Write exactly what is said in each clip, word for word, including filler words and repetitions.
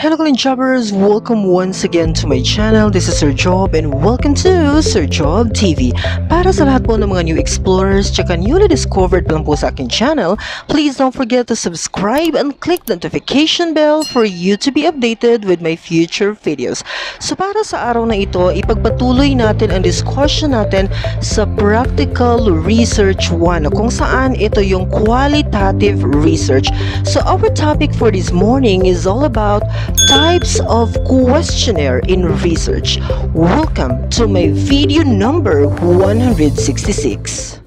Hello Colin Jobbers, welcome once again to my channel. This is Sir Job and welcome to Sir Job T V. Para sa lahat po ng mga new explorers tsaka newly discovered pa lang po sa aking channel, please don't forget to subscribe and click the notification bell for you to be updated with my future videos. So para sa araw na ito, ipagpatuloy natin ang discussion natin sa Practical Research one, kung saan ito yung qualitative research. So our topic for this morning is all about types of questionnaire in research. Welcome to my video number one hundred sixty-six.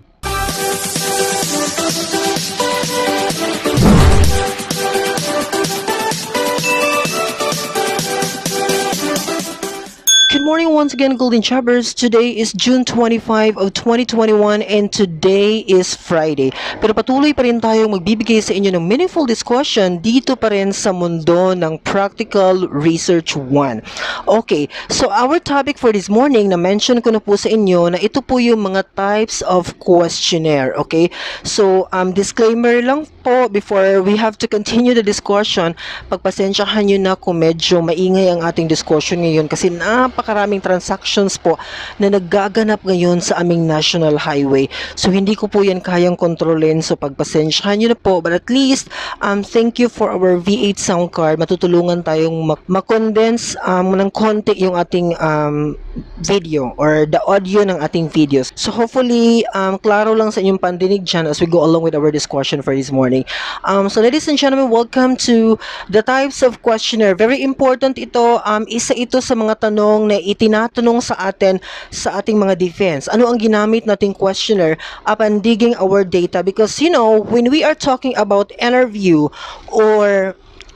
Good morning once again, Golden Jobbers. Today is June twenty-fifth of twenty twenty-one and today is Friday. Pero patuloy pa rin tayong magbibigay sa inyo ng meaningful discussion dito pa rin sa mundo ng Practical Research one. Okay, so our topic for this morning, na-mention ko na po sa inyo na ito po yung mga types of questionnaire. Okay, so um, disclaimer lang po before we have to continue the discussion. Pagpasensyahan nyo na kung medyo maingay ang ating discussion ngayon kasi napaka maraming transactions po na nagaganap ngayon sa aming national highway. So hindi ko po yan kayang kontrolin, so pagpasensyahan nyo na po. But at least, um, thank you for our V eight sound card. Matutulungan tayong makondense um, ng konti yung ating um, video or the audio ng ating videos. So hopefully, um, klaro lang sa inyong pandinig dyan as we go along with our discussion for this morning. Um, so ladies and gentlemen, welcome to the types of questionnaire. Very important ito. Um, isa ito sa mga tanong na itinatanong sa atin sa ating mga defense. Ano ang ginamit nating questionnaire upon digging our data? Because, you know, when we are talking about interview or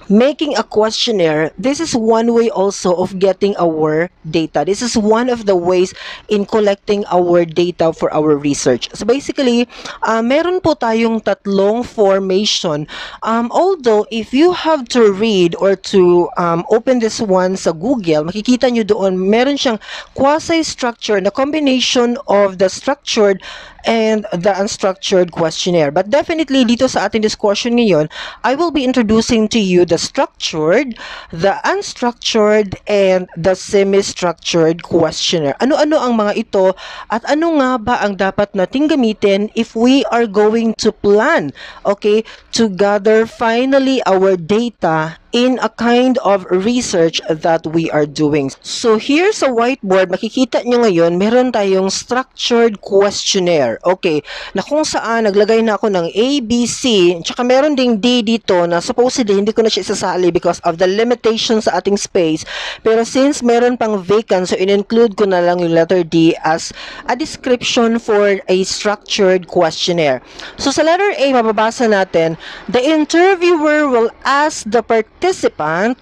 making a questionnaire, this is one way also of getting our data. This is one of the ways in collecting our data for our research. So basically, uh, meron po tayong tatlong formation. Um, although, if you have to read or to um, open this one sa Google, makikita nyo doon, meron siyang quasi-structure na combination of the structured and the unstructured questionnaire. But definitely, dito sa ating discussion ngayon, I will be introducing to you the structured, the unstructured, and the semi-structured questionnaire. Ano-ano ang mga ito at ano nga ba ang dapat nating gamitin if we are going to plan, okay, to gather finally our data in a kind of research that we are doing. So here sa whiteboard, makikita nyo ngayon, meron tayong structured questionnaire. Okay, na kung saan naglagay na ako ng A, B, C, tsaka meron ding D dito na supposedly hindi ko na siya isasali because of the limitations sa ating space. Pero since meron pang vacant, so in-include ko na lang yung letter D as a description for a structured questionnaire. So sa letter A, mababasa natin, the interviewer will ask the participant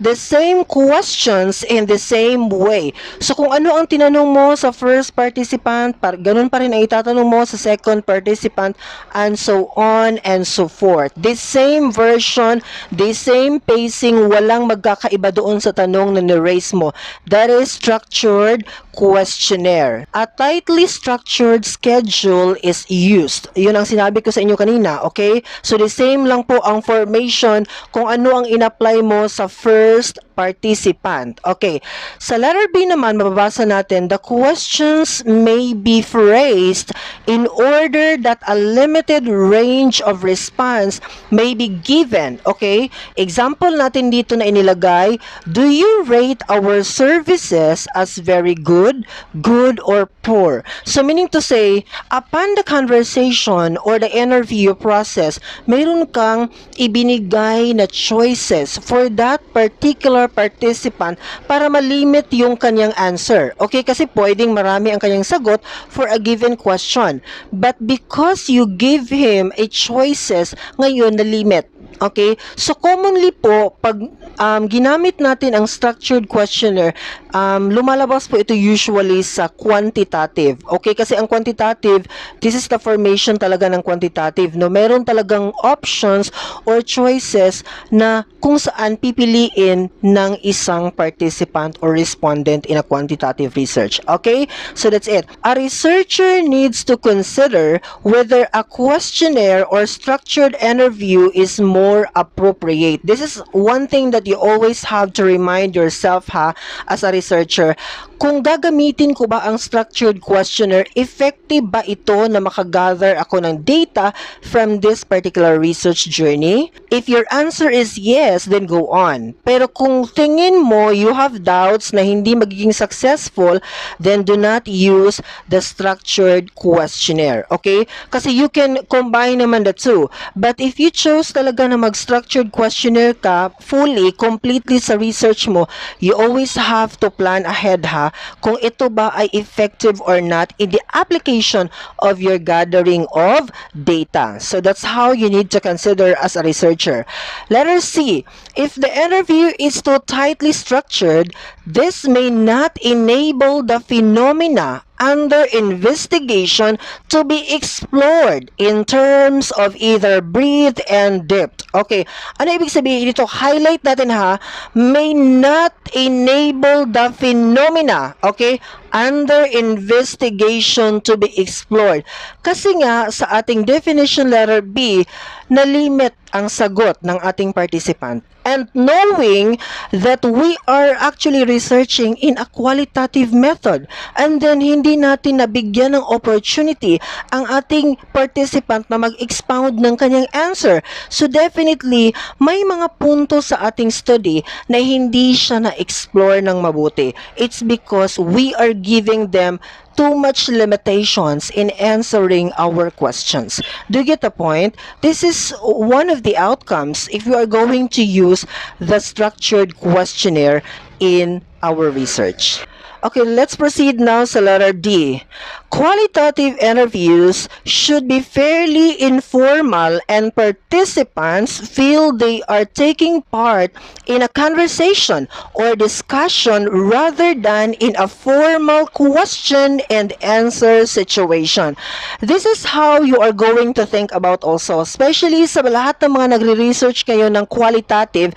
the same questions in the same way. So kung ano ang tinanong mo sa first participant, par ganun pa rin ang itatanong mo sa second participant, and so on and so forth. The same version, the same pacing, walang magkakaiba doon sa tanong na niraise mo. That is structured questionnaire. A tightly structured schedule is used. Yun ang sinabi ko sa inyo kanina, okay? So the same lang po ang formation kung ano ang in-apply mo sa first participant. Okay. Sa letter B naman, mababasa natin, the questions may be phrased in order that a limited range of response may be given. Okay. Example natin dito na inilagay, do you rate our services as very good, good, or poor? So meaning to say, upon the conversation or the interview process, mayroon kang ibinigay na choices for that particular participant para malimit yung kanyang answer. Okay, kasi pwedeng marami ang kanyang sagot for a given question. But because you give him a choices, ngayon na limit. Okay, so commonly po, pag um, ginamit natin ang structured questionnaire, um, lumalabas po ito usually sa quantitative. Okay, kasi ang quantitative, this is the formation talaga ng quantitative. No? Meron talagang options or choices na kung saan pipiliin ng isang participant or respondent in a quantitative research. Okay, so that's it. A researcher needs to consider whether a questionnaire or structured interview is more more appropriate. This is one thing that you always have to remind yourself, ha, as a researcher. Kung gagamitin ko ba ang structured questionnaire, effective ba ito na makagather ako ng data from this particular research journey? If your answer is yes, then go on. Pero kung tingin mo you have doubts na hindi magiging successful, then do not use the structured questionnaire. Okay? Kasi you can combine naman the two. But if you chose talaga na mag-structured questionnaire ka fully, completely sa research mo, you always have to plan ahead, ha, kung ito ba ay effective or not in the application of your gathering of data. So that's how you need to consider as a researcher. Letter C, if the interview is too tightly structured, this may not enable the phenomena under investigation to be explored in terms of either breadth and depth. Okay, ano ibig sabihin dito? Highlight natin, ha, may not enable the phenomena, okay, under investigation to be explored. Kasi nga sa ating definition letter B, nalimit ang sagot ng ating participant. And knowing that we are actually researching in a qualitative method, and then hindi natin nabigyan ng opportunity ang ating participant na mag-expound ng kanyang answer. So definitely, may mga punto sa ating study na hindi siya na-explore ng mabuti. It's because we are giving them too much limitations in answering our questions. Do you get the point? This is one of the outcomes if you are going to use the structured questionnaire in our research. Okay, let's proceed now sa letter D. Qualitative interviews should be fairly informal and participants feel they are taking part in a conversation or discussion rather than in a formal question and answer situation. This is how you are going to think about also, especially sa lahat ng mga nagre-research kayo ng qualitative,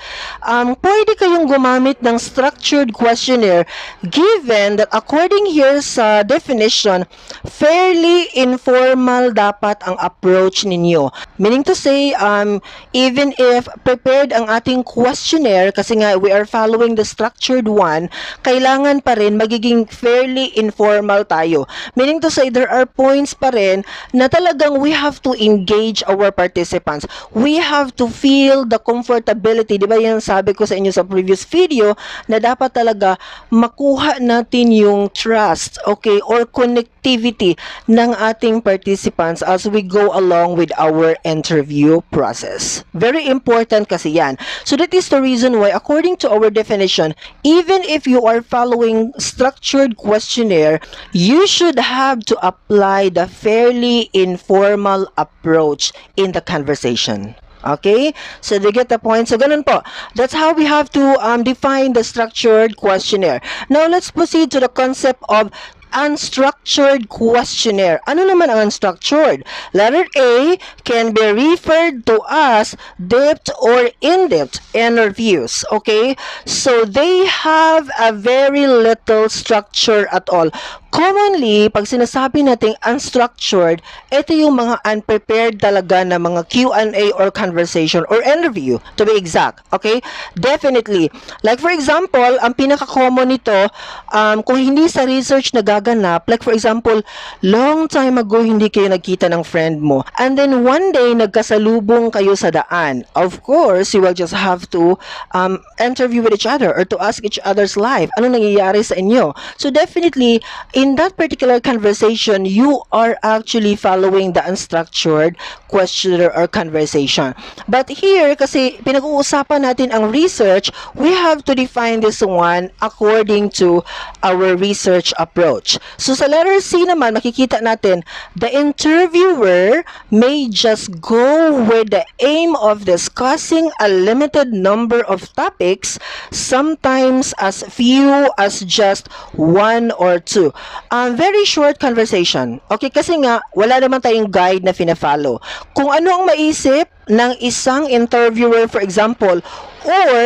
um, pwede kayong gumamit ng structured questionnaire given that according here sa definition, fairly informal dapat ang approach ninyo. Meaning to say, um, even if prepared ang ating questionnaire, kasi nga we are following the structured one, kailangan pa rin magiging fairly informal tayo. Meaning to say, there are points pa rin na talagang we have to engage our participants. We have to feel the comfortability. Diba yan sabi ko sa inyo sa previous video, na dapat talaga makuha na natin yung trust, okay, or connectivity ng ating participants as we go along with our interview process. Very important kasi yan. So that is the reason why, according to our definition, even if you are following structured questionnaire, you should have to apply the fairly informal approach in the conversation. Okay, so they get the point. So ganun po. That's how we have to um, define the structured questionnaire. Now let's proceed to the concept of unstructured questionnaire. Ano naman ang unstructured? Letter A can be referred to as depth or in-depth interviews. Okay? So, they have a very little structure at all. Commonly, pag sinasabi natin unstructured, ito yung mga unprepared talaga na mga Q and A or conversation or interview, to be exact. Okay? Definitely. Like for example, ang pinaka-common nito, um, kung hindi sa research na ganap. Like for example, long time ago hindi kayo nagkita ng friend mo. And then one day nagkasalubong kayo sa daan. Of course, you will just have to um, interview with each other or to ask each other's life. Ano nangyayari sa inyo? So definitely, in that particular conversation, you are actually following the unstructured questionnaire or conversation. But here, kasi pinag-uusapan natin ang research, we have to define this one according to our research approach. So sa letter C naman, makikita natin, the interviewer may just go with the aim of discussing a limited number of topics, sometimes as few as just one or two. Uh, very short conversation. Okay, kasi nga, wala naman tayong guide na fina-follow. Kung ano ang maisip ng isang interviewer, for example, or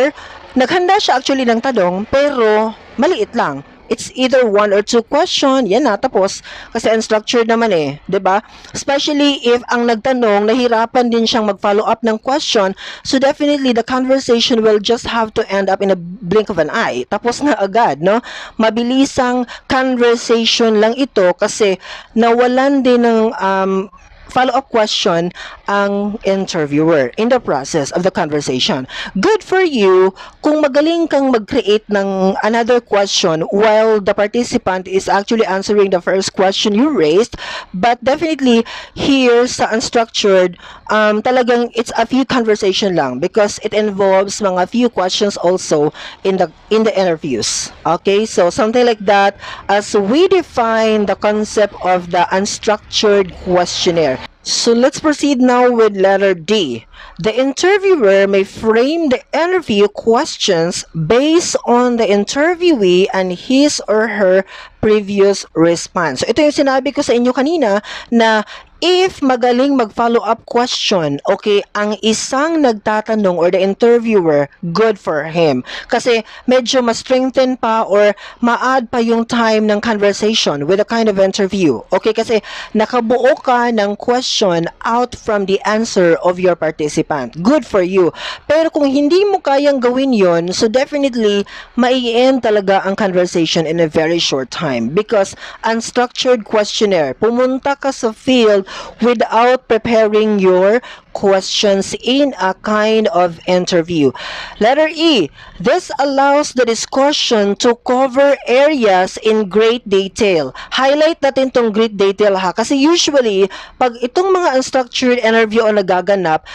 naghanda siya actually ng tanong, pero maliit lang. it's either one or two question, yan na, tapos. Kasi unstructured naman eh, di ba? Especially if ang nagtanong, nahirapan din siyang mag-follow up ng question, so definitely the conversation will just have to end up in a blink of an eye. Tapos na agad, no? Mabilisang conversation lang ito kasi nawalan din ng um, follow-up question ang interviewer in the process of the conversation. Good for you kung magaling kang mag-create ng another question while the participant is actually answering the first question you raised. But definitely, here sa unstructured, um, talagang it's a few conversation lang because it involves mga few questions also in the, in the interviews. Okay, so something like that as we define the concept of the unstructured questionnaire. So let's proceed now with letter D. The interviewer may frame the interview questions based on the interviewee and his or her previous response. So ito yung sinabi ko sa inyo kanina na if magaling mag-follow-up question, okay, ang isang nagtatanong or the interviewer, good for him. Kasi medyo ma-strengthen pa or ma-add pa yung time ng conversation with a kind of interview. Okay, kasi nakabuo ka ng question out from the answer of your participant. Good for you. Pero kung hindi mo kayang gawin yon, so definitely, mai-end talaga ang conversation in a very short time. Because unstructured questionnaire, pumunta ka sa field without preparing your questions in a kind of interview. Letter E, this allows the discussion to cover areas in great detail. Highlight natin tong great detail ha, kasi usually, pag itong mga unstructured interview ang nagaganap,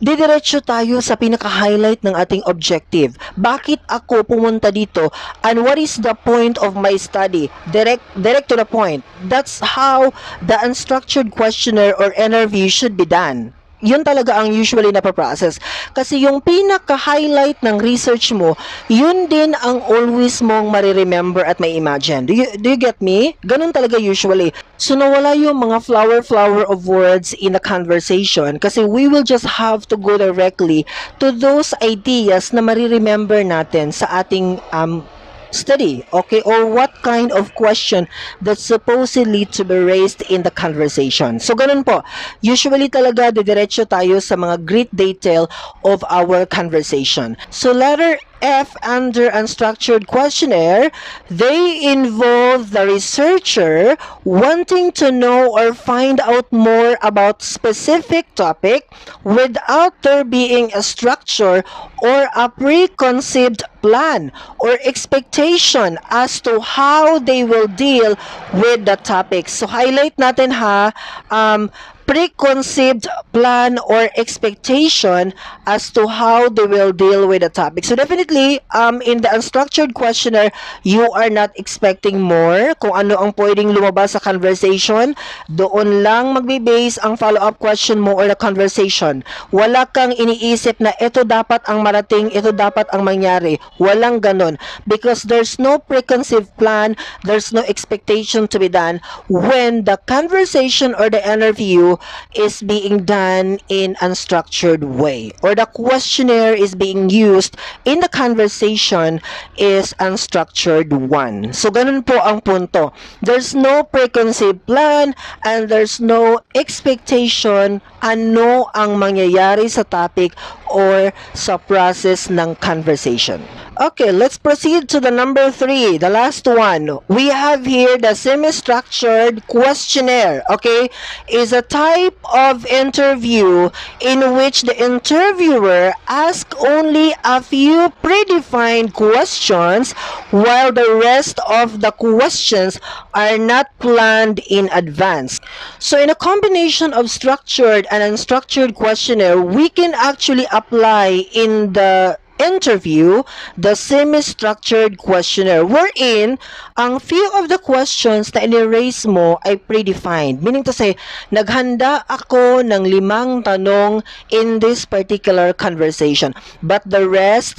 didiretso tayo sa pinaka-highlight ng ating objective. Bakit ako pumunta dito? And what is the point of my study? Direct, direct to the point. That's how the unstructured questionnaire or interview should be done. Yun talaga ang usually napaprocess. Kasi yung pinaka-highlight ng research mo, yun din ang always mong mariremember at may imagine. Do you, do you get me? Ganun talaga usually. So nawala yung mga flower-flower of words in a conversation kasi we will just have to go directly to those ideas na mariremember natin sa ating um, study, okay, or what kind of question that's supposedly to be raised in the conversation. So, ganun po. Usually talaga, didiretso tayo sa mga great detail of our conversation. So, letter F under unstructured questionnaire, they involve the researcher wanting to know or find out more about specific topic without there being a structure or a preconceived plan or expectation as to how they will deal with the topic. So highlight natin ha, um, preconceived plan or expectation as to how they will deal with the topic. So definitely, um, in the unstructured questionnaire, you are not expecting more. Kung ano ang pwedeng lumabas sa conversation, doon lang magbe-base ang follow-up question mo or the conversation. Wala kang iniisip na ito dapat ang marating, ito dapat ang mangyari. Walang ganun. Because there's no preconceived plan, there's no expectation to be done when the conversation or the interview is being done in unstructured way, or the questionnaire is being used in the conversation is unstructured one. So ganun po ang punto. There's no preconceived plan and there's no expectation ano ang mangyayari sa topic or sa process ng conversation. Okay, let's proceed to the number three, the last one. We have here the semi-structured questionnaire, okay? Is a type of interview in which the interviewer asks only a few predefined questions while the rest of the questions are not planned in advance. So in a combination of structured and unstructured questionnaire, we can actually apply in the interview the semi-structured questionnaire wherein ang few of the questions na in-erase mo ay predefined. Meaning to say, naghanda ako ng limang tanong in this particular conversation but the rest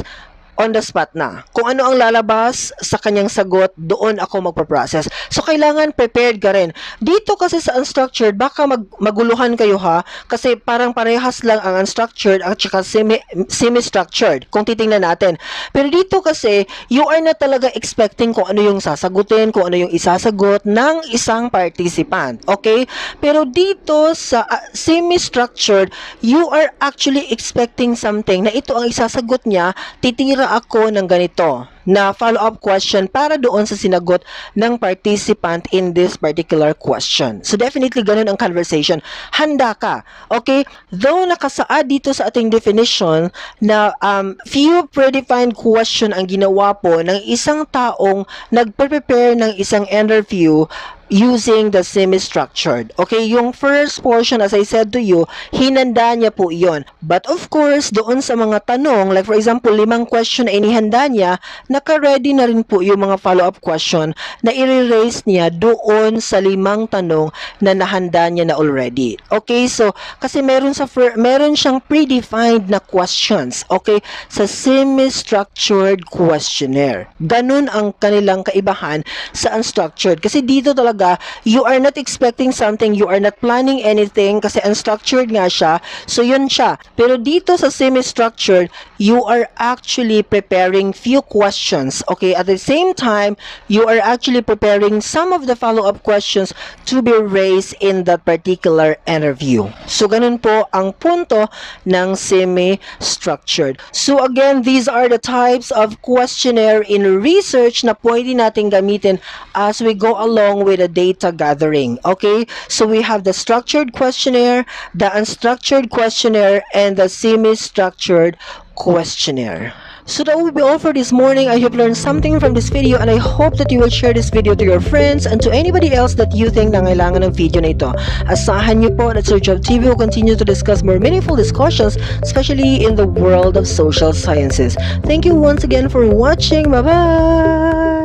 on the spot na. Kung ano ang lalabas sa kanyang sagot, doon ako magpa-process. So, kailangan prepared ka rin. Dito kasi sa unstructured, baka mag maguluhan kayo ha, kasi parang parehas lang ang unstructured at saka semi, semi-structured, kung titingnan natin. Pero dito kasi, you are not talaga expecting kung ano yung sasagutin, kung ano yung isasagot ng isang participant. Okay? Pero dito sa uh, semi-structured, you are actually expecting something na ito ang isasagot niya, titira ako ng ganito na follow-up question para doon sa sinagot ng participant in this particular question. So, definitely, ganun ang conversation. Handa ka. Okay? Though, nakasaad dito sa ating definition na um, few predefined question ang ginawa po ng isang taong nagprepare ng isang interview using the semi-structured. Okay, yung first portion, as I said to you, hinanda niya po yun. But of course, doon sa mga tanong, like for example, limang question na inihanda niya, naka-ready na rin po yung mga follow-up question na i-raise niya doon sa limang tanong na nahanda niya na already. Okay, so, kasi meron, sa meron siyang predefined na questions, okay, sa semi-structured questionnaire. Ganun ang kanilang kaibahan sa unstructured. Kasi dito talaga you are not expecting something, you are not planning anything kasi unstructured nga siya. So, yun siya. Pero dito sa semi-structured, you are actually preparing few questions. Okay, at the same time, you are actually preparing some of the follow-up questions to be raised in that particular interview. So, ganun po ang punto ng semi-structured. So, again, these are the types of questionnaire in research na pwede nating gamitin as we go along with the data gathering. Okay, so we have the structured questionnaire, the unstructured questionnaire, and the semi-structured questionnaire. So that will be all for this morning. I hope you learned something from this video, and I hope that you will share this video to your friends and to anybody else that you think nangailangan ng video na ito. Asahan niyo po that Sir Job T V will continue to discuss more meaningful discussions, especially in the world of social sciences. Thank you once again for watching. Bye-bye!